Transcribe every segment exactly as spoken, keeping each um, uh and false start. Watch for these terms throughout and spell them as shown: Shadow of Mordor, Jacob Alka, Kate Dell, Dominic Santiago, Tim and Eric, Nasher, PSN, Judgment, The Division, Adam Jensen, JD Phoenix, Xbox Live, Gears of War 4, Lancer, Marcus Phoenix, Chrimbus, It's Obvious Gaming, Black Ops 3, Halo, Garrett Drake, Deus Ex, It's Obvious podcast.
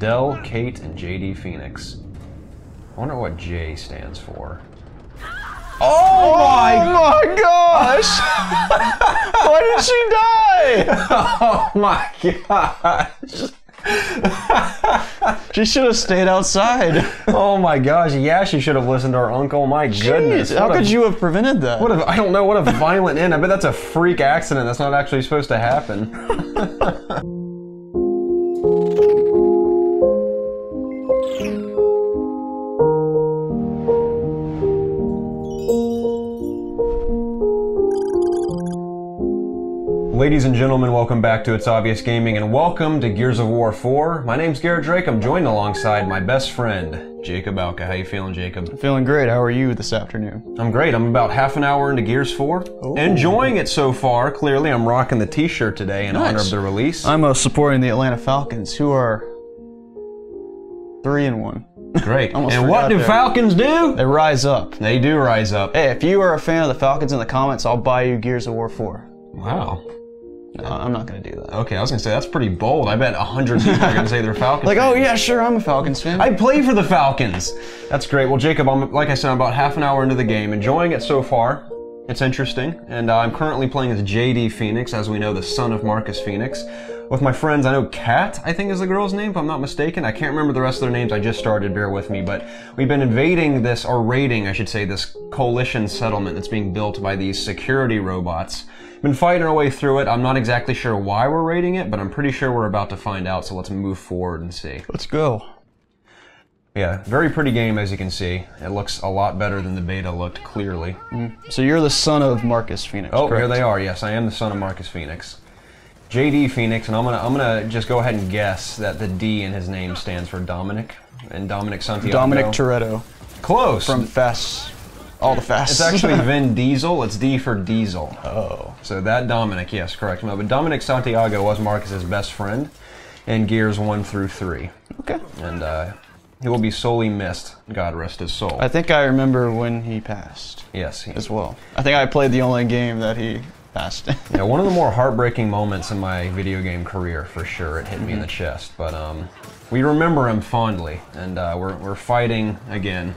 Dell, Kate, and J D Phoenix. I wonder what J stands for. Oh my, oh my gosh! Why did she die? Oh my gosh! She should have stayed outside. Oh my gosh! Yeah, she should have listened to her uncle. My Jeez, goodness! How could a, you have prevented that? What a, I don't know. What a violent end! I bet that's a freak accident. That's not actually supposed to happen. Ladies and gentlemen, welcome back to It's Obvious Gaming and welcome to Gears of War four. My name's Garrett Drake. I'm joined alongside my best friend, Jacob Alka. How you feeling, Jacob? I'm feeling great. How are you this afternoon? I'm great. I'm about half an hour into Gears four. Ooh. Enjoying it so far. Clearly, I'm rocking the t-shirt today in nice. honor of the release. I'm uh, supporting the Atlanta Falcons, who are three and one. Great. And what do there. Falcons do? They rise up. They do rise up. Hey, if you are a fan of the Falcons in the comments, I'll buy you Gears of War four. Wow. No, I'm not going to do that. Okay, I was going to say, that's pretty bold. I bet a hundred people are going to say they're Falcons Like, fans. Oh yeah, sure, I'm a Falcons fan. I play for the Falcons. That's great. Well, Jacob, I'm, like I said, I'm about half an hour into the game. Enjoying it so far. It's interesting. And uh, I'm currently playing as J D Phoenix, as we know, the son of Marcus Phoenix. With my friends, I know Kat, I think is the girl's name, if I'm not mistaken. I can't remember the rest of their names. I just started, bear with me. But we've been invading this, or raiding, I should say, this coalition settlement that's being built by these security robots. Been fighting our way through it. I'm not exactly sure why we're raiding it, but I'm pretty sure we're about to find out, so let's move forward and see. Let's go. Yeah, very pretty game, as you can see. It looks a lot better than the beta looked, clearly. Mm. So you're the son of Marcus Phoenix, Oh, correct? Here they are. Yes, I am the son of Marcus Phoenix. J D Phoenix, and I'm gonna, I'm gonna just go ahead and guess that the D in his name stands for Dominic, and Dominic Santiago. Dominic Toretto. Close! From Fast. All the fast. It's actually Vin Diesel. It's D for Diesel. Oh. So that Dominic, yes, correct. No, but Dominic Santiago was Marcus's best friend in Gears one through three. Okay. And uh, he will be sorely missed, God rest his soul. I think I remember when he passed. Yes. He as well. I think I played the only game that he passed in. Yeah, one of the more heartbreaking moments in my video game career, for sure. It hit mm-hmm. me in the chest. But um, we remember him fondly, and uh, we're, we're fighting again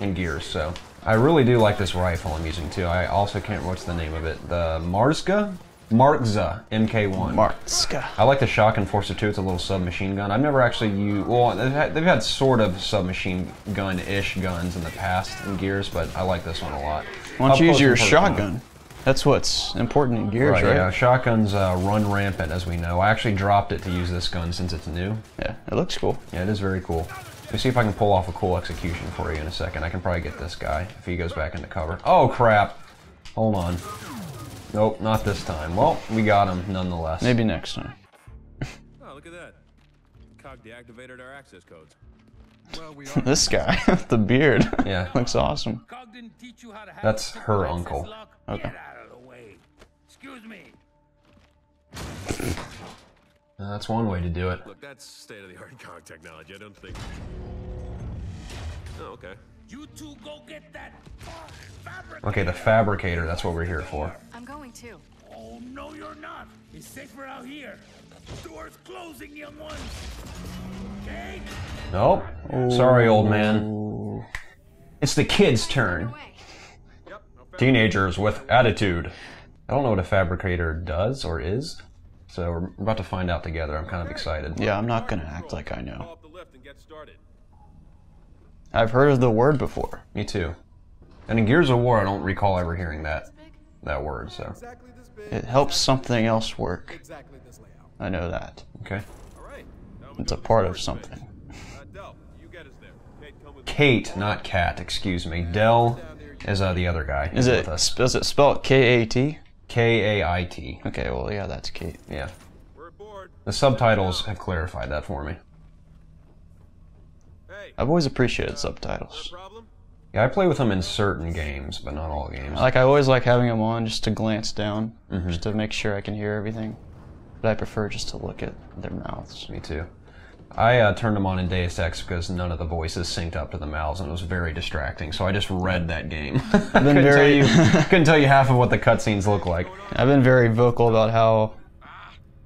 in Gears, so... I really do like this rifle I'm using too. I also can't remember what's the name of it. The Markza? Markza M K one. Markza. I like the shock enforcer too. It's a little submachine gun. I've never actually used. Well, they've had, they've had sort of submachine gun-ish guns in the past in Gears, but I like this one a lot. Why don't you use your shotgun? That's what's important in Gears, right? right? Yeah, shotguns uh, run rampant, as we know. I actually dropped it to use this gun since it's new. Yeah, it looks cool. Yeah, it is very cool. Let me see if I can pull off a cool execution for you in a second. I can probably get this guy if he goes back into cover. Oh, crap. Hold on. Nope, not this time. Well, we got him nonetheless. Maybe next time. Oh, look at that. C O G deactivated our access codes. Well, we are this guy with the beard. Yeah. Looks awesome. C O G didn't teach you how to have That's her uncle. Okay. Get out of the way. Excuse me. Uh, that's one way to do it. Look, that's state-of-the-art C O G technology. I don't think. Oh, okay. You two go get that fabricator. Okay, the fabricator. That's what we're here for. I'm going to. Oh no, you're not. It's safer out here. The door's closing, young ones. Okay. Nope. Oh. Sorry, old man. It's the kid's turn. Yep, no teenagers with attitude. I don't know what a fabricator does or is. So we're about to find out together. I'm kind of excited. Yeah, I'm not going to act like I know. I've heard of the word before. Me too. And in Gears of War, I don't recall ever hearing that that word, so. It helps something else work. I know that. Okay. It's a part of something. Kate, not Kat, excuse me. Dell is uh, the other guy. Is it, is it spelled K A T? K A I T. Okay, well, yeah, that's Kate. Yeah. We're aboard. The subtitles have clarified that for me. Hey. I've always appreciated uh, subtitles. Yeah, I play with them in certain games, but not all games. Like, I always like having them on just to glance down, mm-hmm. just to make sure I can hear everything. But I prefer just to look at their mouths. Me too. I uh, turned them on in Deus Ex because none of the voices synced up to the mouths, and it was very distracting. So I just read that game. I've been couldn't, very... tell you, couldn't tell you half of what the cutscenes look like. I've been very vocal about how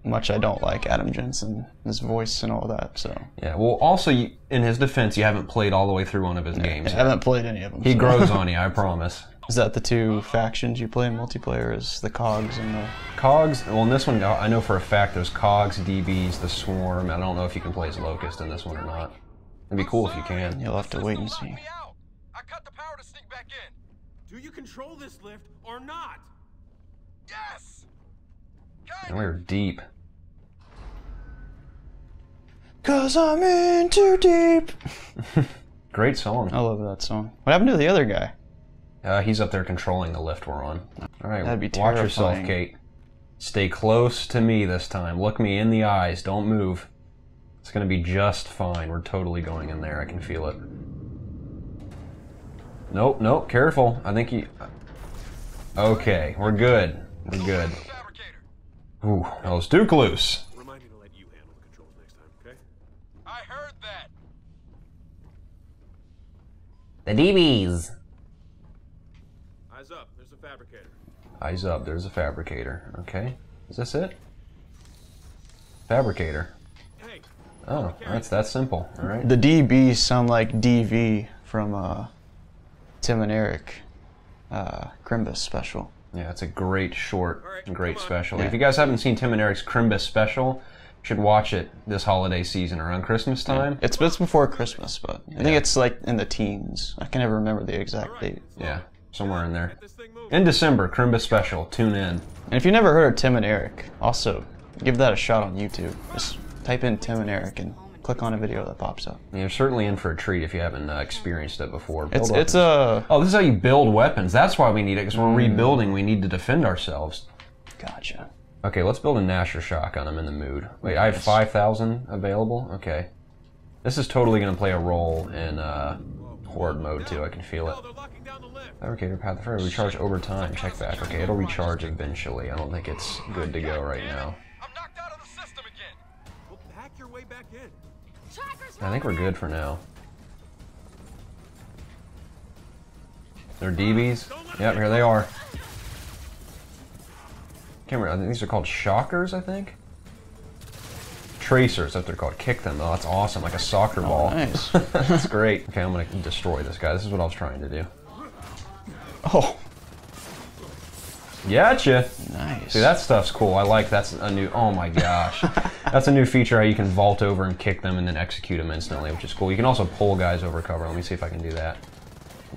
much I don't like Adam Jensen, his voice and all that. So yeah. Well, also you, in his defense, you haven't played all the way through one of his yeah, games. I haven't played any of them. He so. grows on you, I promise. Is that the two factions you play in multiplayer? Is the COGs and the COGs? Well, in this one, I know for a fact there's COGs, DeeBees, the Swarm. I don't know if you can play as Locust in this one or not. It'd be cool if you can. You'll have to wait and see. I cut the power to sneak back in. Do you control this lift or not? Yes. And we're deep. Cause I'm in too deep. Great song. I love that song. What happened to the other guy? Uh, he's up there controlling the lift we're on. All right, That'd be terrifying. Watch yourself, Kate. Stay close to me this time. Look me in the eyes. Don't move. It's gonna be just fine. We're totally going in there. I can feel it. Nope, nope. Careful. I think he. Okay, we're good. We're good. Ooh, that was Duke loose. Remind me to let you handle the controls next time, okay? I heard that. The DeeBees. Eyes up. There's a fabricator. Eyes up. There's a fabricator. Okay. Is this it? Fabricator. Hey. Oh, that's that simple. All right. The DeeBees sound like D V from uh, Tim and Eric, uh, Chrimbus special. Yeah, it's a great short and great special. Yeah. If you guys haven't seen Tim and Eric's Chrimbus special, you should watch it this holiday season around Christmas time. Yeah. It's, it's before Christmas, but I yeah. think it's like in the teens. I can never remember the exact date. Yeah, somewhere in there. In December, Chrimbus special. Tune in. And if you've never heard of Tim and Eric, also give that a shot on YouTube. Just type in Tim and Eric and click on a video that pops up. You're certainly in for a treat if you haven't uh, experienced it before. Build it's it's a... Oh, this is how you build weapons. That's why we need it, because we're mm. rebuilding. We need to defend ourselves. Gotcha. Okay, let's build a Nasher shotgun. I'm in the mood. Wait, I have five thousand available? Okay. This is totally going to play a role in uh, Horde mode, too. I can feel it. Fabricator path fire. Recharge over time. Check back. Okay, it'll recharge eventually. I don't think it's good to go right now. I'm knocked out of the system again. Well, hack your way back in. I think we're good for now. They're DeeBees. Yep, here they are. Can't remember. I think these are called shockers, I think. Tracers, that's what they're called. Kick them. Oh, that's awesome. Like a soccer ball. Oh, nice. That's great. Okay, I'm going to destroy this guy. This is what I was trying to do. Oh. Gotcha. Nice. See, that stuff's cool. I like that's a new. Oh my gosh. That's a new feature, how you can vault over and kick them and then execute them instantly, which is cool. You can also pull guys over cover. Let me see if I can do that.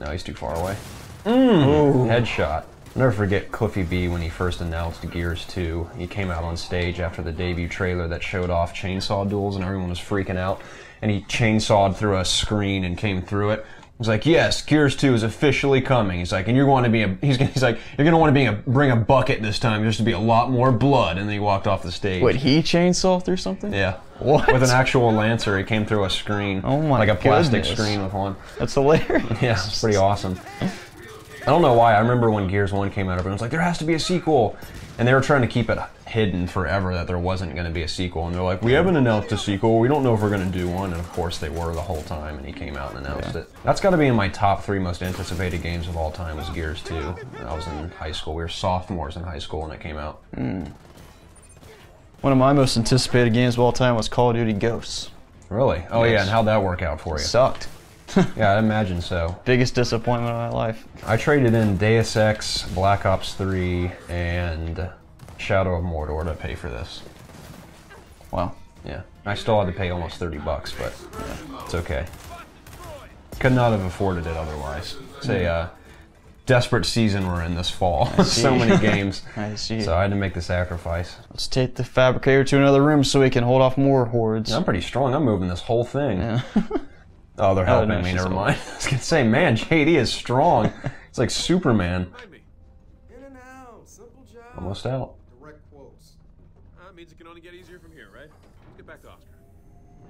No, he's too far away. Mmm. Headshot. I'll never forget Cliffy B when he first announced Gears two. He came out on stage after the debut trailer that showed off chainsaw duels and everyone was freaking out. And he chainsawed through a screen and came through it. He's like, yes, Gears two is officially coming. He's like, and you're going to be a. He's, he's like, you're going to want to be a, bring a bucket this time. There's to be a lot more blood. And then he walked off the stage. Wait, he chainsawed through something? Yeah. What? With an actual Lancer, he came through a screen. Oh my! Like a plastic goodness. Screen with one. That's hilarious. Yeah, it's pretty awesome. I don't know why. I remember when Gears one came out, everyone was like, there has to be a sequel, and they were trying to keep it hidden forever that there wasn't going to be a sequel. And they're like, we haven't announced a sequel. We don't know if we're going to do one. And of course they were the whole time, and he came out and announced yeah. it. That's got to be in my top three most anticipated games of all time was Gears two. When I was in high school. We were sophomores in high school when it came out. Mm. One of my most anticipated games of all time was Call of Duty Ghosts. Really? Oh yes. Yeah, and how'd that work out for you? It sucked. Yeah, I imagine so. Biggest disappointment of my life. I traded in Deus Ex, Black Ops three, and Shadow of Mordor to pay for this. Wow. Yeah. I still had to pay almost thirty bucks, but yeah, it's okay. Could not have afforded it otherwise. It's a uh, desperate season we're in this fall. So many games. I see. So I had to make the sacrifice. Let's take the fabricator to another room so we can hold off more hordes. Yeah, I'm pretty strong. I'm moving this whole thing. Yeah. Oh, they're helping me, never mind. I was gonna say, man, J D is strong. It's like Superman. In and out. Simple job. Almost out. Direct quotes. That means it can only get easier from here, right? Let's get back to Oscar.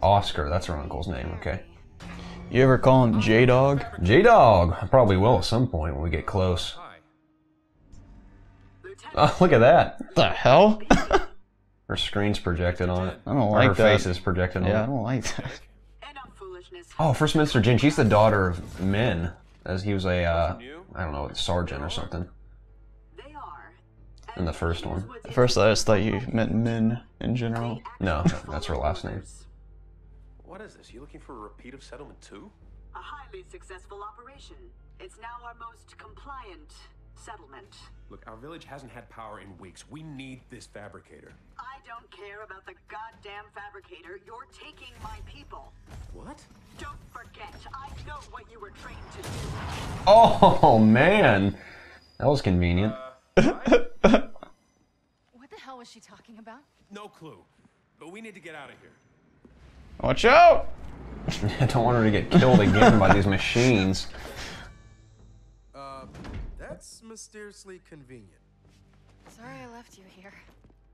Oscar, that's her uncle's name, okay. You ever call him J-Dog? J-Dog! I probably will at some point when we get close. Oh, look at that. What the hell? Her screen's projected on it. I don't like her that. Her face is projected on yeah, it. Yeah, I don't like that. Oh, First Minister Jin, she's the daughter of Min, as he was a, uh, I don't know, sergeant or something. in the first one. At first I just thought you meant men in general. No, that's her last name. What is this? You looking for a repeat of settlement two? A highly successful operation. It's now our most compliant settlement. Look, our village hasn't had power in weeks. We need this fabricator. I don't care about the goddamn fabricator. You're taking my people. What? Don't forget, I know what you were trained to do. Oh, man. That was convenient. Uh, I... What the hell was she talking about? No clue. But we need to get out of here. Watch out! I don't want her to get killed again by these machines. Uh, that's mysteriously convenient. Sorry I left you here.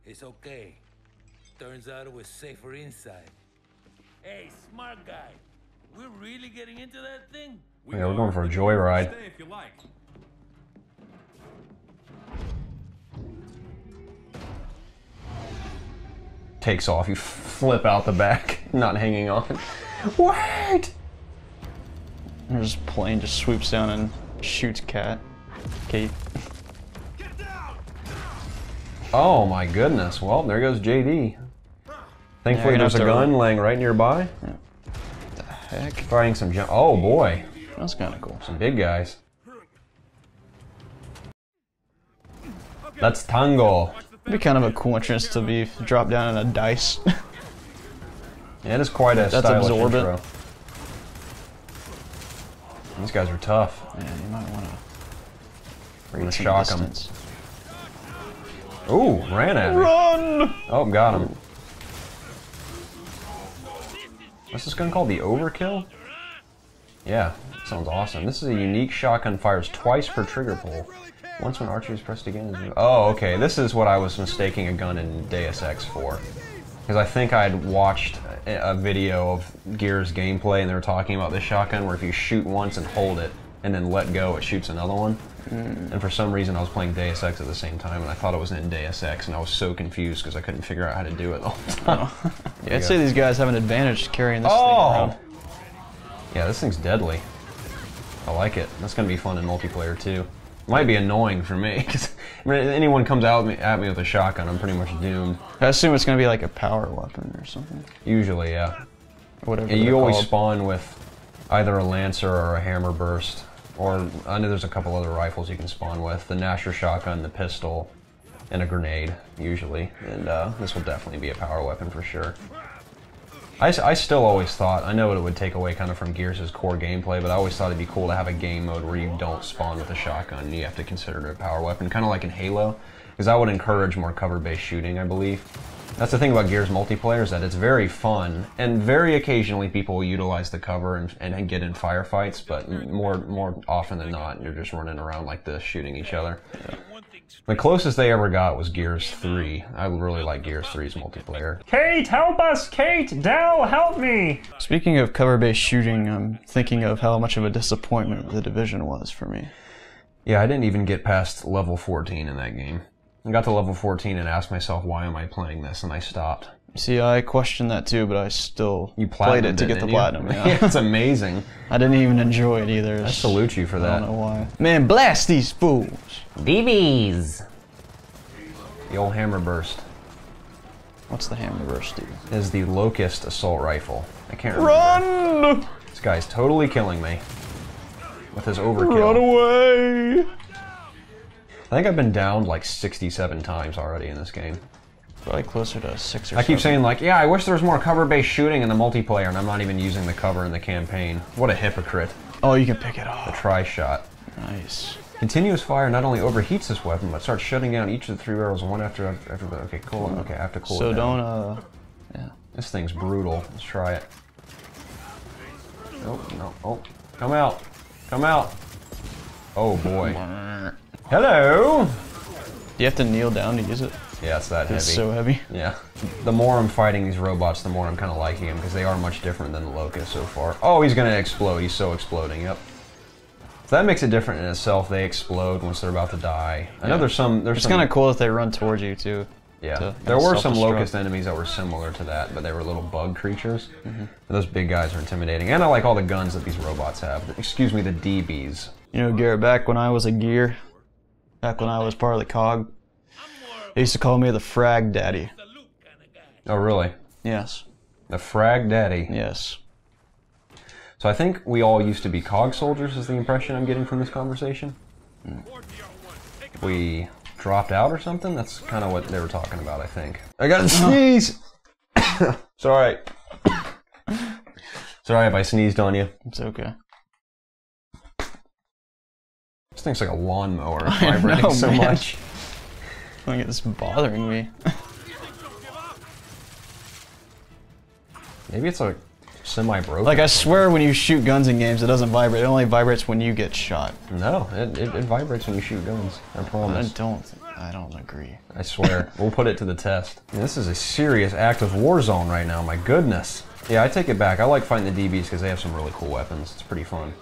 It's okay. Turns out it was safer inside. Hey, smart guy. We're really getting into that thing? Yeah, we're going for a joyride. Stay if you like. Takes off. You flip out the back, not hanging on. What? There's a plane just swoops down and shoots Cat. Kate. Get down! Oh my goodness. Well, there goes J D. Thankfully, yeah, there's a gun run. laying right nearby. Yeah. What the heck? Fighting some jump. Oh boy. That's kind of cool. Some big guys. Okay. That's Tango. It'd be kind of a coincidence to be dropped down in a dice. Yeah, it is quite a stylish intro. These guys are tough. Yeah, you might want to reach shock them. Ooh, ran at him. Run! Oh, got him. What's this gun called? The Overkill? Yeah, sounds awesome. This is a unique shotgun, fires twice per trigger pull. Once when archery is pressed again. Oh, okay. This is what I was mistaking a gun in Deus Ex for. Because I think I had watched a video of Gears gameplay and they were talking about this shotgun where if you shoot once and hold it and then let go, it shoots another one. Mm. And for some reason I was playing Deus Ex at the same time and I thought it was in Deus Ex and I was so confused because I couldn't figure out how to do it the whole time. Oh. Yeah, I'd say these guys have an advantage carrying this oh. thing around. Yeah, this thing's deadly. I like it. That's going to be fun in multiplayer too. Might be annoying for me, because I mean, if anyone comes out at me, at me with a shotgun, I'm pretty much doomed. I assume it's going to be like a power weapon or something. Usually, yeah. Whatever. Yeah, you always called. spawn with either a Lancer or a Hammer Burst, or I know there's a couple other rifles you can spawn with, the Nasher shotgun, the pistol, and a grenade, usually. And uh, this will definitely be a power weapon for sure. I, I still always thought, I know it would take away kind of from Gears' core gameplay, but I always thought it'd be cool to have a game mode where you don't spawn with a shotgun and you have to consider it a power weapon, kind of like in Halo, because that would encourage more cover-based shooting, I believe. That's the thing about Gears multiplayer, is that it's very fun, and very occasionally people will utilize the cover and, and get in firefights, but more, more often than not, you're just running around like this, shooting each other. Yeah. The closest they ever got was Gears three. I really like Gears three's multiplayer. Kate, help us! Kate, Dell, help me! Speaking of cover-based shooting, I'm thinking of how much of a disappointment The Division was for me. Yeah, I didn't even get past level fourteen in that game. I got to level fourteen and asked myself, why am I playing this? And I stopped. See, I questioned that too, but I still you played it to get the platinum. Yeah. Yeah, it's amazing. I didn't even enjoy it either. I salute you for that. I don't know why. Man, blast these fools! DeeBees! The old Hammer Burst. What's the Hammer Burst do? Is the Locust Assault Rifle. I can't remember. Run! This guy's totally killing me. With his overkill. Run away! I think I've been downed like sixty-seven times already in this game. Probably closer to six or seven. I keep saying like, yeah, I wish there was more cover-based shooting in the multiplayer, and I'm not even using the cover in the campaign. What a hypocrite. Oh, you can pick it up. The tri-shot. Nice. Continuous fire not only overheats this weapon, but starts shutting down each of the three barrels one after after. Okay, cool. Okay, I have to cool it down. So don't, uh, yeah. This thing's brutal. Let's try it. Oh, no. Oh, come out. Come out. Oh, boy. Hello! Do you have to kneel down to use it? Yeah, it's that heavy. It's so heavy. Yeah. The more I'm fighting these robots, the more I'm kind of liking them, because they are much different than the Locust so far. Oh, he's going to explode. He's so exploding. Yep. So that makes it different in itself. They explode once they're about to die. I yeah. know there's some... There's it's kind of cool that they run towards you, too. Yeah. There were some Locust enemies that were similar to that, but they were little bug creatures. Mm-hmm. Those big guys are intimidating. And I like all the guns that these robots have. Excuse me, the DeeBees. You know, Garrett, back when I was a gear, back when I was part of the C O G, They used to call me the Frag Daddy. Oh, really? Yes. The Frag Daddy. Yes. So I think we all used to be C O G soldiers, is the impression I'm getting from this conversation. We dropped out or something? That's kind of what they were talking about, I think. I gotta sneeze! Sorry. Sorry if I sneezed on you. It's okay. This thing's like a lawnmower vibrating know, so man. much. I think it's bothering me. Maybe it's like semi-broken. Like, I swear when you shoot guns in games, it doesn't vibrate. It only vibrates when you get shot. No, it, it, it vibrates when you shoot guns. I promise. I don't, I don't agree. I swear. We'll put it to the test. Yeah, this is a serious active war zone right now. My goodness. Yeah, I take it back. I like fighting the DeeBees because they have some really cool weapons. It's pretty fun.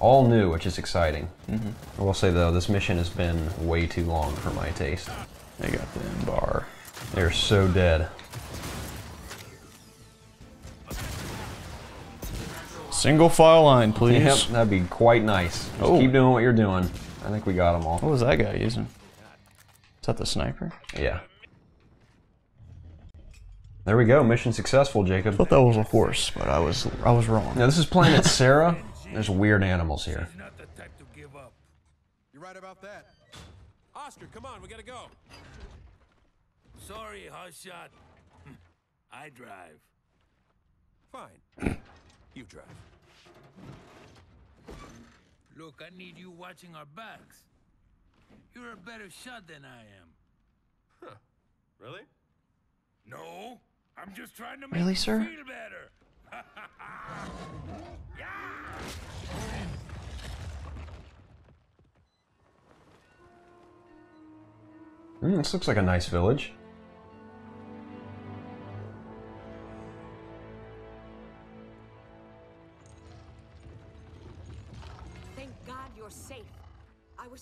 All new, which is exciting. Mm-hmm. I will say, though, this mission has been way too long for my taste. They got the end bar. They're so dead. Single file line, please. Yep, that'd be quite nice. Just oh. keep doing what you're doing. I think we got them all. What was that guy using? Is that the sniper? Yeah. There we go. Mission successful, Jacob. I thought that was a horse, but I was I was wrong. Now this is Planet Sarah. There's weird animals here. He's not the type to give up. You're right about that. Oscar, come on, we gotta go. Sorry, hot shot. I drive. Fine. You drive. Look, I need you watching our backs. You're a better shot than I am. Huh. Really? No. I'm just trying to make really, you sir? feel better. Yeah. Mm, this looks like a nice village.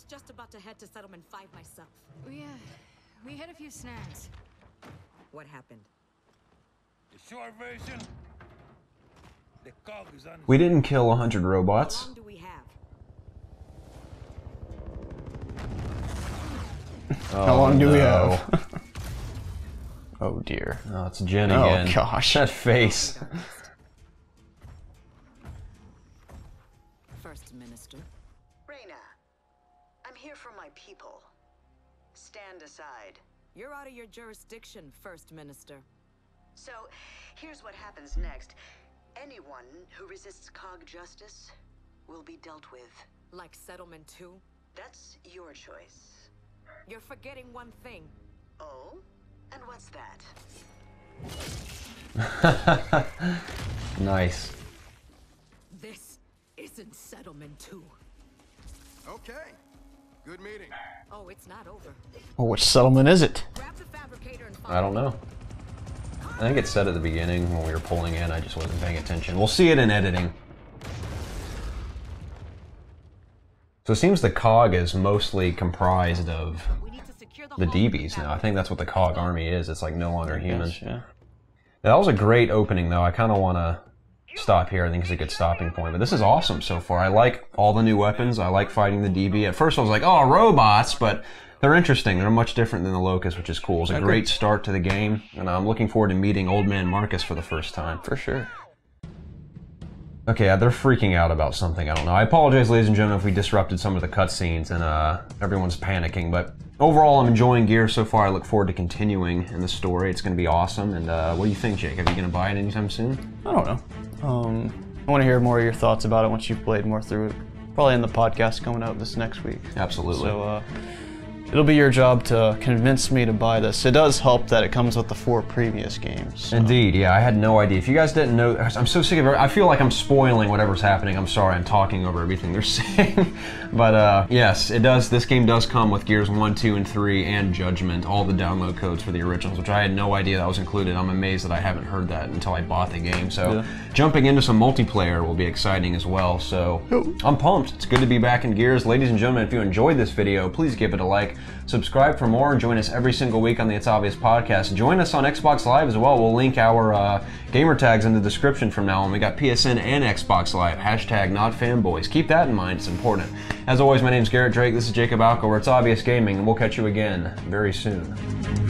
Just about to head to Settlement five myself. We, uh, we had a few snacks. What happened? The short version. The C O G is on. We didn't kill a hundred robots. How long do we have? Oh, How long do no. we have? Oh dear. Oh, it's Jen oh, again. Oh gosh, that face. First Minister. For my people. Stand aside. You're out of your jurisdiction, First Minister. So, here's what happens next. Anyone who resists C O G justice will be dealt with. Like Settlement two? That's your choice. You're forgetting one thing. Oh? And what's that? Nice. This isn't Settlement two. Okay. Good meeting. Oh, it's not over. Well, which settlement is it? I don't know. I think it said at the beginning when we were pulling in, I just wasn't paying attention. We'll see it in editing. So it seems the C O G is mostly comprised of the DeeBees now. I think that's what the C O G army is. It's like no longer humans. Yeah. That was a great opening, though. I kind of want to stop here. I think it's a good stopping point, but this is awesome so far. I like all the new weapons. I like fighting the D B. At first I was like, oh, robots, but they're interesting. They're much different than the Locust, which is cool. It's a great start to the game, and I'm looking forward to meeting Old Man Marcus for the first time. For sure. Okay, they're freaking out about something. I don't know. I apologize, ladies and gentlemen, if we disrupted some of the cutscenes and uh, everyone's panicking, but overall I'm enjoying Gears so far. I look forward to continuing in the story. It's going to be awesome, and uh, what do you think, Jake? Are you going to buy it anytime soon? I don't know. Um, I want to hear more of your thoughts about it once you've played more through it. Probably in the podcast coming out this next week. Absolutely. So uh, it'll be your job to convince me to buy this. It does help that it comes with the four previous games. So. Indeed, yeah. I had no idea. If you guys didn't know, I'm so sick of it. I feel like I'm spoiling whatever's happening. I'm sorry. I'm talking over everything they're saying. But uh, yes, it does. This game does come with Gears one, two, and three and Judgment. All the download codes for the originals, which I had no idea that was included. I'm amazed that I haven't heard that until I bought the game. So yeah. Jumping into some multiplayer will be exciting as well. So I'm pumped. It's good to be back in Gears. Ladies and gentlemen, if you enjoyed this video, please give it a like. Subscribe for more and join us every single week on the It's Obvious podcast. Join us on Xbox Live as well. We'll link our uh, gamer tags in the description from now on. We got P S N and Xbox Live. Hashtag not fanboys. Keep that in mind. It's important. As always, my name's Garrett Drake. This is Jacob Alka. It's Obvious Gaming, and we'll catch you again very soon.